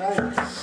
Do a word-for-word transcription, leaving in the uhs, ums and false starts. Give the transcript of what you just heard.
Thanks.